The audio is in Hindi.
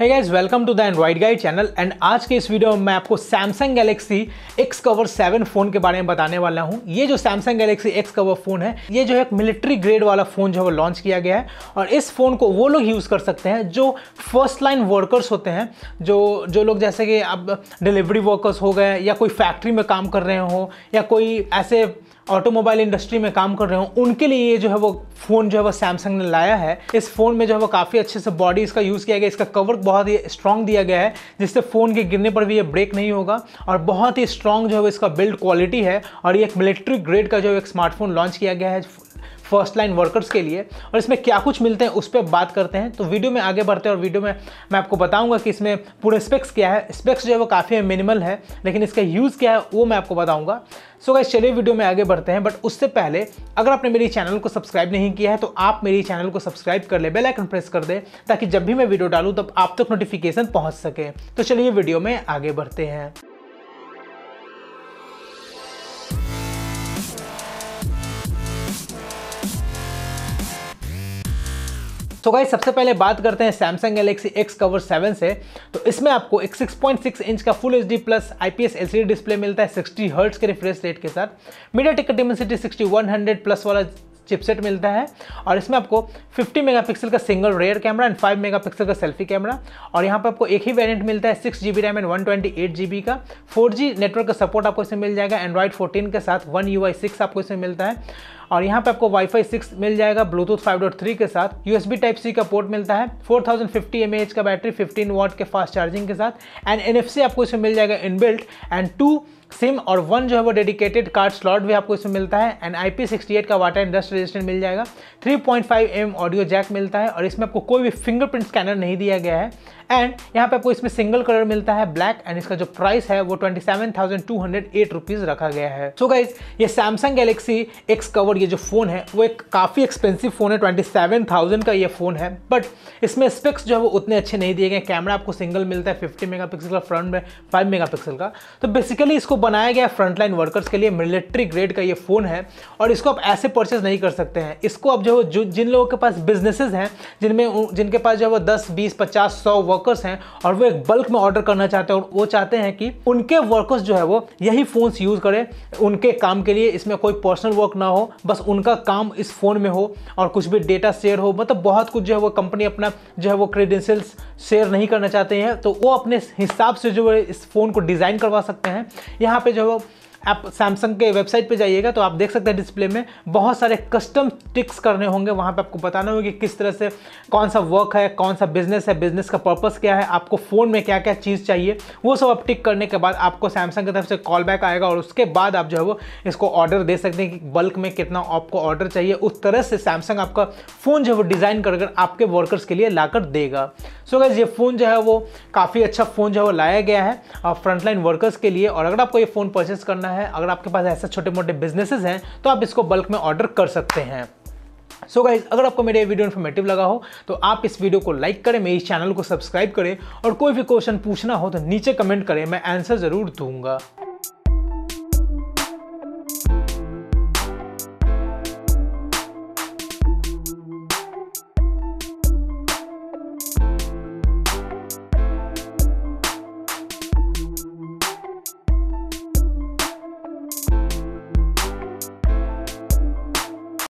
Hey guys, welcome to the Android guide channel. And आज के इस वीडियो में मैं आपको सैमसंग गैलेक्सी XCover 7 फ़ोन के बारे में बताने वाला हूं। ये जो सैमसंग गैलेक्सी XCover फ़ोन है, ये जो है एक मिलिट्री ग्रेड वाला फ़ोन जो है वो लॉन्च किया गया है। और इस फ़ोन को वो लोग यूज़ कर सकते हैं जो फर्स्ट लाइन वर्कर्स होते हैं, जो लोग जैसे कि अब डिलीवरी वर्कर्स हो गए, या कोई फैक्ट्री में काम कर रहे हो, या कोई ऐसे ऑटोमोबाइल इंडस्ट्री में काम कर रहे हो, उनके लिए ये जो है वो फ़ोन जो है वो सैमसंग ने लाया है। इस फ़ोन में जो है वो काफ़ी अच्छे से बॉडी इसका यूज़ किया गया, इसका कवर बहुत ही स्ट्रॉन्ग दिया गया है, जिससे फ़ोन के गिरने पर भी ये ब्रेक नहीं होगा। और बहुत ही स्ट्रॉन्ग जो है वो इसका बिल्ड क्वालिटी है। और ये एक मिलिट्री ग्रेड का जो है एक स्मार्टफोन लॉन्च किया गया है फर्स्ट लाइन वर्कर्स के लिए। और इसमें क्या कुछ मिलते हैं उस पर बात करते हैं। तो वीडियो में आगे बढ़ते हैं और वीडियो में मैं आपको बताऊंगा कि इसमें पूरे स्पेक्स क्या है। स्पेक्स जो है वो काफ़ी मिनिमल है, लेकिन इसका यूज़ क्या है वो मैं आपको बताऊंगा। सो गाइस, चलिए वीडियो में आगे बढ़ते हैं। बट उससे पहले अगर आपने मेरे चैनल को सब्सक्राइब नहीं किया है तो आप मेरे चैनल को सब्सक्राइब कर ले, बेल आइकन प्रेस कर दे, ताकि जब भी मैं वीडियो डालूँ तब आप तक नोटिफिकेशन पहुँच सके। तो चलिए वीडियो में आगे बढ़ते हैं। तो गाइस, सबसे पहले बात करते हैं सैमसंग गैलेक्सी XCover 7 से। तो इसमें आपको एक 6.6 इंच का full HD plus IPS LCD display मिलता है 60 हर्ट्ज के रिफ्रेश रेट के साथ। मीडियाटेक डायमेंसिटी 6100 प्लस वाला चिपसेट मिलता है। और इसमें आपको 50 मेगापिक्सल का single rear camera and 5 megapixel का सेल्फी कैमरा। और यहाँ पर आपको एक ही वेरिएंट मिलता है 6 GB रैम एंड 128 GB का। 4G नेटवर्क का सपोर्ट आपको इसमें मिल जाएगा एंड्रॉइड 14 के साथ। One UI 6 आपको इसमें मिलता है। और यहाँ पे आपको वाईफाई 6 मिल जाएगा ब्लूटूथ 5.3 के साथ। USB Type C का पोर्ट मिलता है। 4050 mAh का बैटरी 15 वाट के फास्ट चार्जिंग के साथ। एंड NFC आपको इसमें मिल जाएगा इनबिल्ट, एंड 2 सिम और 1 जो है वो डेडिकेटेड कार्ड स्लॉट भी आपको इसमें मिलता है। एंड IP68 का वाटर एंड डस्ट रेजिस्टेंट मिल जाएगा। 3.5mm ऑडियो जैक मिलता है। और इसमें आपको कोई भी फिंगरप्रिंट स्कैनर नहीं दिया गया है। एंड यहाँ पे आपको इसमें सिंगल कलर मिलता है ब्लैक। एंड इसका जो प्राइस है वो 27,208 रुपीज़ रखा गया है। सो गाइज, ये सैमसंग गैलेक्सी XCover ये जो फ़ोन है वो एक काफ़ी एक्सपेंसिव फ़ोन है, 27,000 का ये फ़ोन है। बट इसमें स्पेक्स जो है वो उतने अच्छे नहीं दिए गए। कैमरा आपको सिंगल मिलता है 50 मेगापिक्सल का फ्रंट में, 5 मेगापिक्सल का। तो बेसिकली इसको बनाया गया फ्रंटलाइन वर्कर्स के लिए, मिलिट्री ग्रेड का ये फ़ोन है। और इसको आप ऐसे परचेज नहीं कर सकते हैं। इसको आप जो जिन लोगों के पास बिजनेसेस हैं, जिनके पास जो है वो 10, 20, 50, 100 वर्कर्स हैं और वो एक बल्क में ऑर्डर करना चाहते हैं, और वो चाहते हैं कि उनके वर्कर्स जो है वो यही फ़ोन्स यूज़ करें उनके काम के लिए। इसमें कोई पर्सनल वर्क ना हो, बस उनका काम इस फ़ोन में हो और कुछ भी डेटा शेयर हो। मतलब बहुत कुछ जो है वो कंपनी अपना जो है वो क्रेडेंशियल्स शेयर नहीं करना चाहते हैं, तो वो अपने हिसाब से जो है इस फ़ोन को डिज़ाइन करवा सकते हैं। यहाँ पे जो आप सैमसंग के वेबसाइट पे जाइएगा तो आप देख सकते हैं डिस्प्ले में बहुत सारे कस्टम टिक्स करने होंगे। वहाँ पे आपको बताना होगा कि किस तरह से कौन सा वर्क है, कौन सा बिजनेस है, बिजनेस का पर्पस क्या है, आपको फ़ोन में क्या क्या चीज़ चाहिए, वो सब आप टिक करने के बाद आपको सैमसंग की तरफ से कॉल बैक आएगा। और उसके बाद आप जो है वो इसको ऑर्डर दे सकते हैं कि बल्क में कितना आपको ऑर्डर चाहिए। उस तरह से सैमसंग आपका फ़ोन जो है वो डिज़ाइन कर आपके वर्कर्स के लिए ला देगा। सो गाइस, ये फ़ोन जो है वो काफ़ी अच्छा फ़ोन जो है वो लाया गया है फ्रंटलाइन वर्कर्स के लिए। और अगर आपको ये फ़ोन परचेस करना है, अगर आपके पास ऐसे छोटे मोटे बिजनेसेस हैं, तो आप इसको बल्क में ऑर्डर कर सकते हैं। सो गाइज, अगर आपको मेरे वीडियो इन्फॉर्मेटिव लगा हो तो आप इस वीडियो को लाइक करें, मेरे इस चैनल को सब्सक्राइब करें। और कोई भी क्वेश्चन पूछना हो तो नीचे कमेंट करें, मैं आंसर ज़रूर दूंगा।